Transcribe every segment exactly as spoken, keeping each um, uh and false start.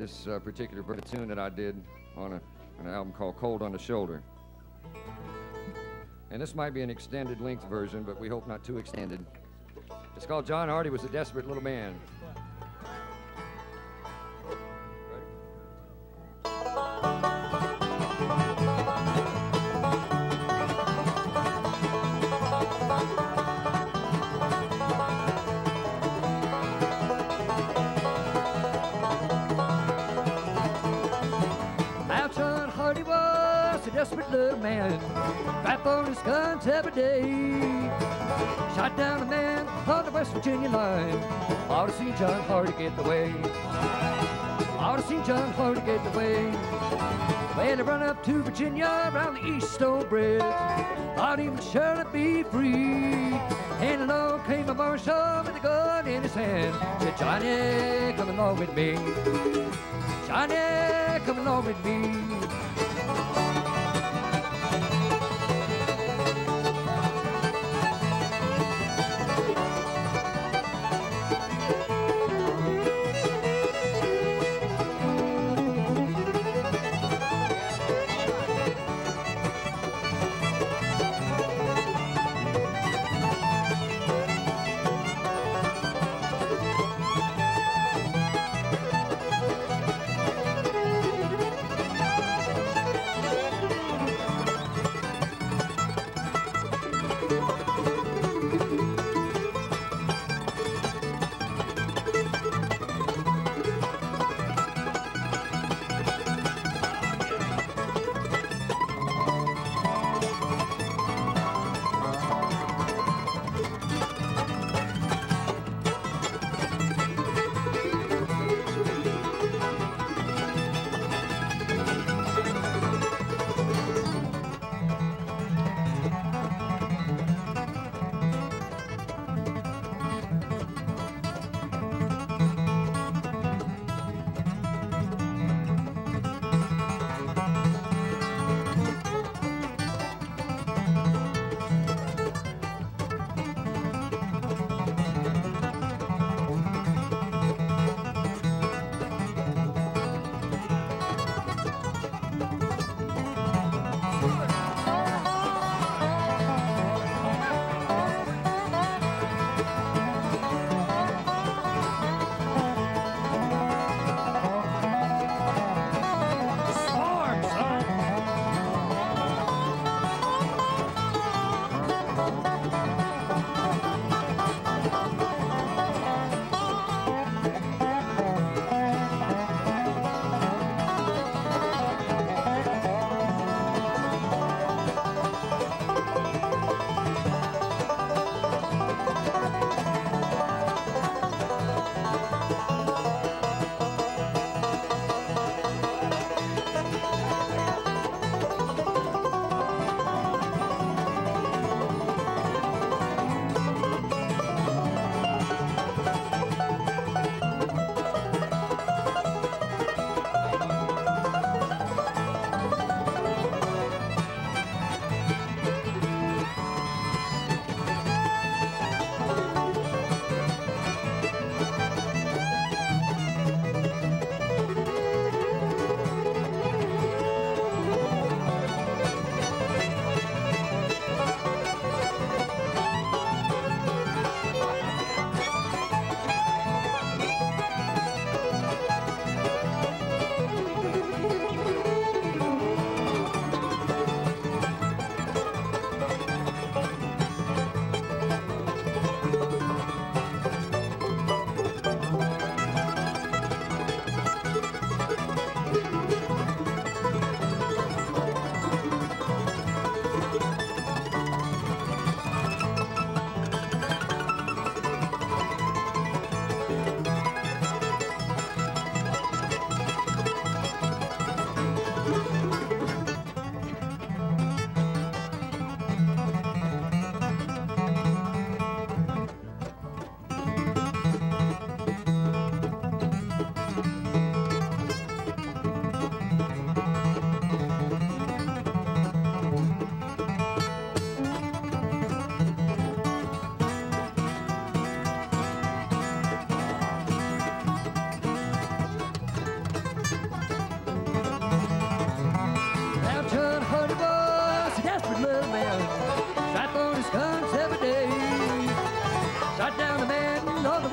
this uh, particular version, a tune that I did on a, an album called Cold on the Shoulder. And this might be an extended length version, but we hope not too extended. It's called John Hardy Was a Desperate Little Man. Desperate little man, rap on his guns every day. Shot down a man on the West Virginia line. Ought to see John Hardy get away. Ought to see John Hardy get away. Well, he run up to Virginia around the East Stone Bridge. Thought he would surely be free. And along came a marshal with a gun in his hand. Said, Johnny, come along with me. Johnny, come along with me.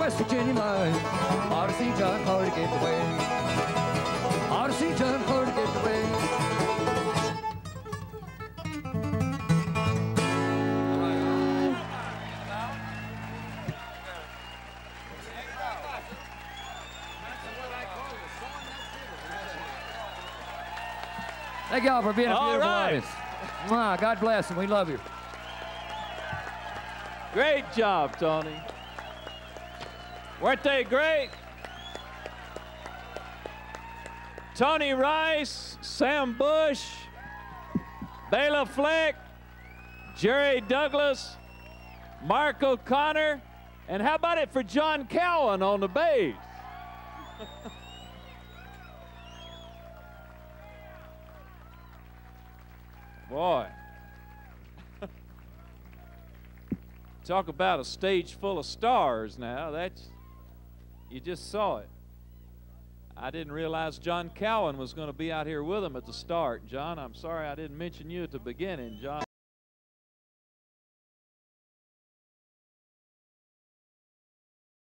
West Virginia mine. Ought to see John Hardy get away. Ought to see John Hardy get away. Thank y'all for being a beautiful audience. Wow, God bless and we love you. Great job, Tony. Weren't they great? Tony Rice, Sam Bush, Bela Fleck, Jerry Douglas, Mark O'Connor, and how about it for John Cowan on the bass? Boy. Talk about a stage full of stars now. That's, you just saw it. I didn't realize John Cowan was going to be out here with him at the start. John, I'm sorry I didn't mention you at the beginning, John.